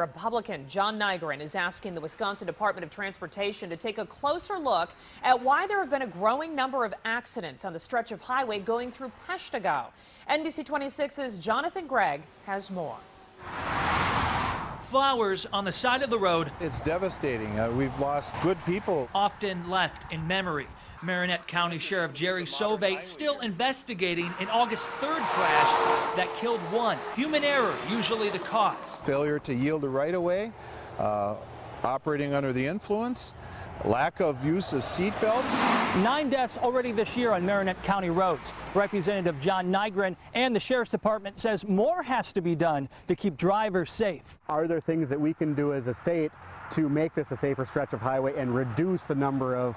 Republican John Nygren is asking the Wisconsin Department of Transportation to take a closer look at why there have been a growing number of accidents on the stretch of highway going through Peshtagau. NBC 26's Jonathan Gregg has more. Flowers on the side of the road. It's devastating. We've lost good people. Often left in memory. Marinette County Sheriff Jerry Sovate still investigating an August 3rd crash that killed one. Human error, usually the cause. Failure to yield a right-of-way, operating under the influence, lack of use of seat belts. 9 deaths already this year on Marinette County roads. Representative John Nygren and the Sheriff's Department says more has to be done to keep drivers safe. Are there things that we can do as a state to make this a safer stretch of highway and reduce the number of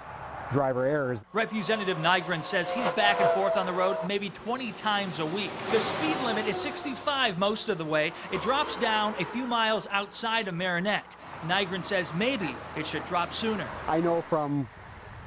driver errors? Representative Nygren says he's back and forth on the road maybe 20 times a week. The speed limit is 65 most of the way. It drops down a few miles outside of Marinette. Nygren says maybe it should drop sooner. I know from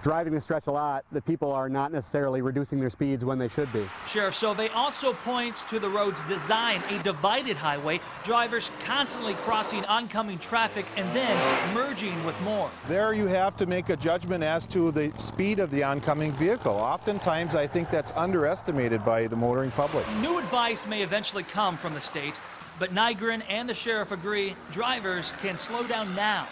driving the stretch a lot that people are not necessarily reducing their speeds when they should be. Sheriff Sovate also points to the road's design, a divided highway, drivers constantly crossing oncoming traffic and then merging with more. There you have to make a judgment as to the speed of the oncoming vehicle. Oftentimes I think that's underestimated by the motoring public. New advice may eventually come from the state, but Nygren and the sheriff agree drivers can slow down now.